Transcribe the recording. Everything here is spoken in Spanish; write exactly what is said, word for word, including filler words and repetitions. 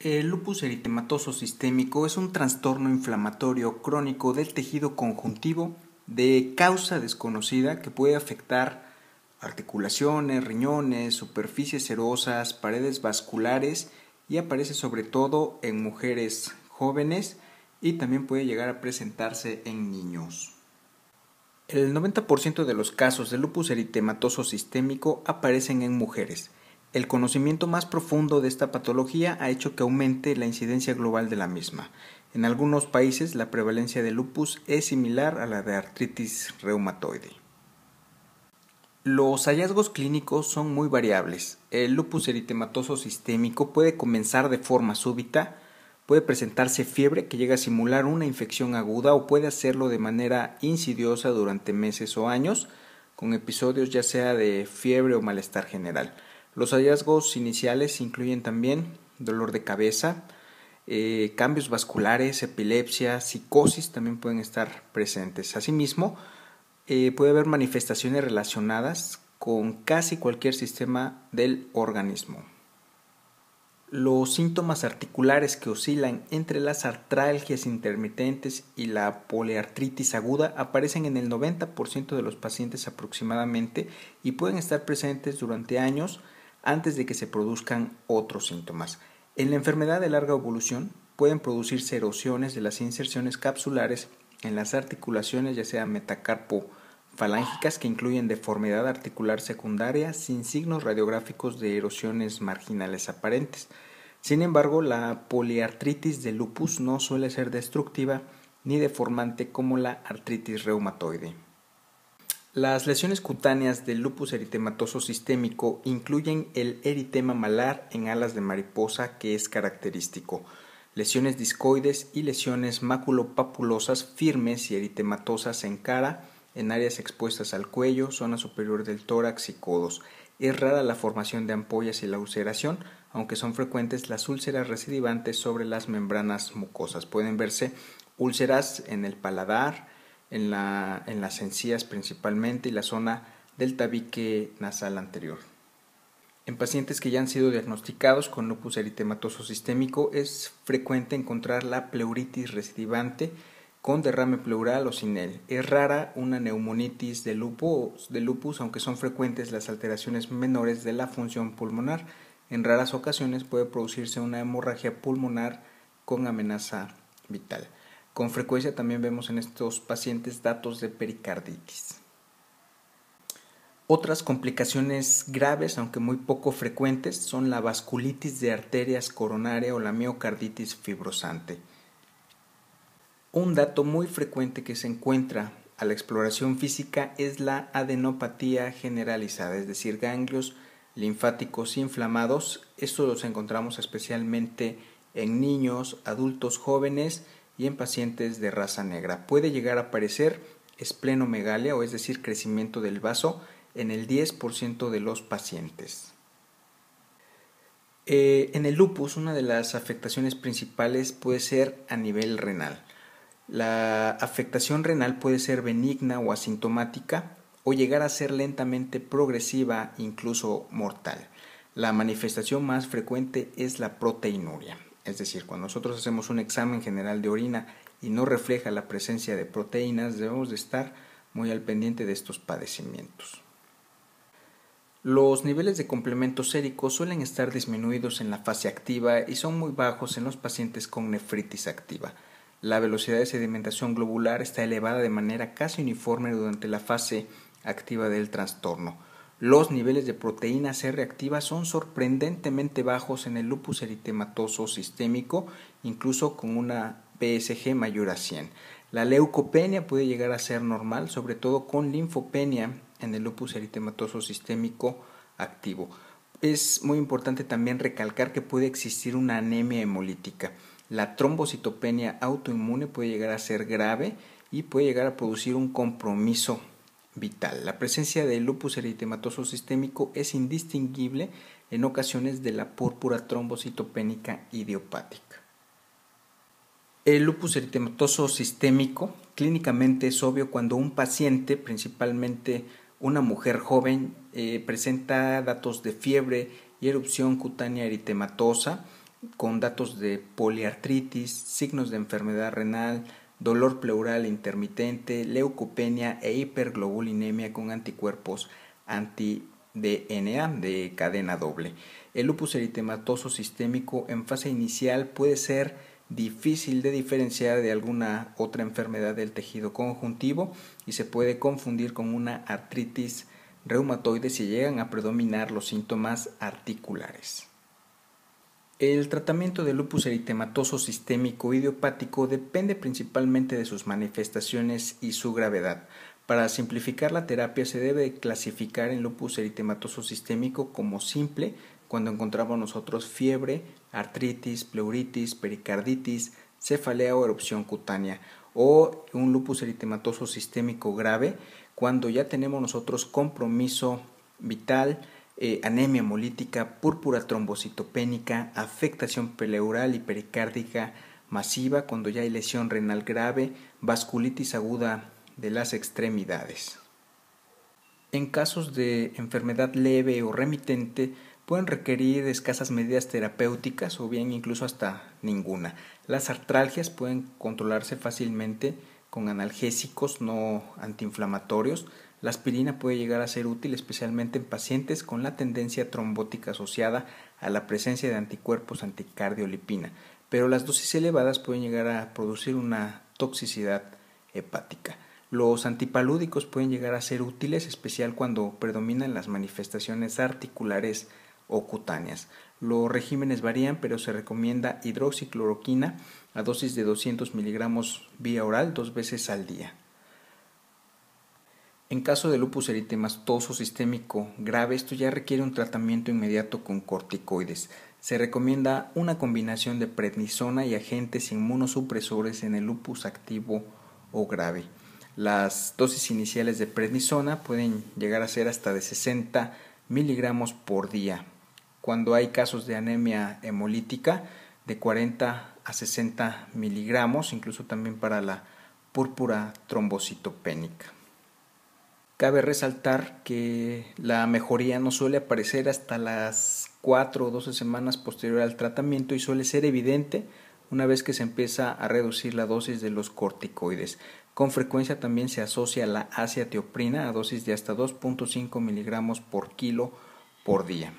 El lupus eritematoso sistémico es un trastorno inflamatorio crónico del tejido conjuntivo de causa desconocida que puede afectar articulaciones, riñones, superficies serosas, paredes vasculares y aparece sobre todo en mujeres jóvenes y también puede llegar a presentarse en niños. El noventa por ciento de los casos de lupus eritematoso sistémico aparecen en mujeres. El conocimiento más profundo de esta patología ha hecho que aumente la incidencia global de la misma. En algunos países la prevalencia de lupus es similar a la de artritis reumatoide. Los hallazgos clínicos son muy variables. El lupus eritematoso sistémico puede comenzar de forma súbita, puede presentarse fiebre que llega a simular una infección aguda o puede hacerlo de manera insidiosa durante meses o años, con episodios ya sea de fiebre o malestar general. Los hallazgos iniciales incluyen también dolor de cabeza, eh, cambios vasculares, epilepsia, psicosis también pueden estar presentes. Asimismo, eh, puede haber manifestaciones relacionadas con casi cualquier sistema del organismo. Los síntomas articulares que oscilan entre las artralgias intermitentes y la poliartritis aguda aparecen en el noventa por ciento de los pacientes aproximadamente y pueden estar presentes durante años antes de que se produzcan otros síntomas. En la enfermedad de larga evolución pueden producirse erosiones de las inserciones capsulares en las articulaciones, ya sea metacarpofalángicas, que incluyen deformidad articular secundaria sin signos radiográficos de erosiones marginales aparentes. Sin embargo, la poliartritis de lupus no suele ser destructiva ni deformante como la artritis reumatoide. Las lesiones cutáneas del lupus eritematoso sistémico incluyen el eritema malar en alas de mariposa, que es característico, lesiones discoides y lesiones maculopapulosas firmes y eritematosas en cara, en áreas expuestas al cuello, zona superior del tórax y codos. Es rara la formación de ampollas y la ulceración, aunque son frecuentes las úlceras recidivantes sobre las membranas mucosas. Pueden verse úlceras en el paladar, En, la, en las encías principalmente y la zona del tabique nasal anterior. En pacientes que ya han sido diagnosticados con lupus eritematoso sistémico es frecuente encontrar la pleuritis recidivante con derrame pleural o sin él. Es rara una neumonitis de lupus, de lupus, aunque son frecuentes las alteraciones menores de la función pulmonar. En raras ocasiones puede producirse una hemorragia pulmonar con amenaza vital. Con frecuencia también vemos en estos pacientes datos de pericarditis. Otras complicaciones graves, aunque muy poco frecuentes, son la vasculitis de arterias coronaria o la miocarditis fibrosante. Un dato muy frecuente que se encuentra a la exploración física es la adenopatía generalizada, es decir, ganglios linfáticos inflamados. Estos los encontramos especialmente en niños, adultos jóvenes y en pacientes de raza negra. Puede llegar a aparecer esplenomegalia, o es decir, crecimiento del vaso, en el diez por ciento de los pacientes. Eh, en el lupus, una de las afectaciones principales puede ser a nivel renal. La afectación renal puede ser benigna o asintomática, o llegar a ser lentamente progresiva, incluso mortal. La manifestación más frecuente es la proteinuria. Es decir, cuando nosotros hacemos un examen general de orina y no refleja la presencia de proteínas, debemos de estar muy al pendiente de estos padecimientos. Los niveles de complemento sérico suelen estar disminuidos en la fase activa y son muy bajos en los pacientes con nefritis activa. La velocidad de sedimentación globular está elevada de manera casi uniforme durante la fase activa del trastorno. Los niveles de proteína C reactiva son sorprendentemente bajos en el lupus eritematoso sistémico, incluso con una P S G mayor a cien. La leucopenia puede llegar a ser normal, sobre todo con linfopenia en el lupus eritematoso sistémico activo. Es muy importante también recalcar que puede existir una anemia hemolítica. La trombocitopenia autoinmune puede llegar a ser grave y puede llegar a producir un compromiso vital. La presencia del lupus eritematoso sistémico es indistinguible en ocasiones de la púrpura trombocitopénica idiopática. El lupus eritematoso sistémico clínicamente es obvio cuando un paciente, principalmente una mujer joven, eh, presenta datos de fiebre y erupción cutánea eritematosa, con datos de poliartritis, signos de enfermedad renal, dolor pleural intermitente, leucopenia e hiperglobulinemia con anticuerpos anti D N A de cadena doble. El lupus eritematoso sistémico en fase inicial puede ser difícil de diferenciar de alguna otra enfermedad del tejido conjuntivo y se puede confundir con una artritis reumatoide si llegan a predominar los síntomas articulares. El tratamiento del lupus eritematoso sistémico idiopático depende principalmente de sus manifestaciones y su gravedad. Para simplificar la terapia se debe clasificar el lupus eritematoso sistémico como simple cuando encontramos nosotros fiebre, artritis, pleuritis, pericarditis, cefalea o erupción cutánea, o un lupus eritematoso sistémico grave cuando ya tenemos nosotros compromiso vital, eh, anemia hemolítica, púrpura trombocitopénica, afectación pleural y pericárdica masiva cuando ya hay lesión renal grave, vasculitis aguda de las extremidades. En casos de enfermedad leve o remitente pueden requerir escasas medidas terapéuticas o bien incluso hasta ninguna. Las artralgias pueden controlarse fácilmente con analgésicos no antiinflamatorios. La aspirina puede llegar a ser útil especialmente en pacientes con la tendencia trombótica asociada a la presencia de anticuerpos anticardiolipina, pero las dosis elevadas pueden llegar a producir una toxicidad hepática. Los antipalúdicos pueden llegar a ser útiles, especial cuando predominan las manifestaciones articulares o cutáneas. Los regímenes varían, pero se recomienda hidroxicloroquina a dosis de doscientos miligramos vía oral dos veces al día. En caso de lupus eritematoso sistémico grave, esto ya requiere un tratamiento inmediato con corticoides. Se recomienda una combinación de prednisona y agentes inmunosupresores en el lupus activo o grave. Las dosis iniciales de prednisona pueden llegar a ser hasta de sesenta miligramos por día. Cuando hay casos de anemia hemolítica, de cuarenta a sesenta miligramos, incluso también para la púrpura trombocitopénica. Cabe resaltar que la mejoría no suele aparecer hasta las cuatro o doce semanas posterior al tratamiento y suele ser evidente una vez que se empieza a reducir la dosis de los corticoides. Con frecuencia también se asocia la azatioprina a dosis de hasta dos punto cinco miligramos por kilo por día.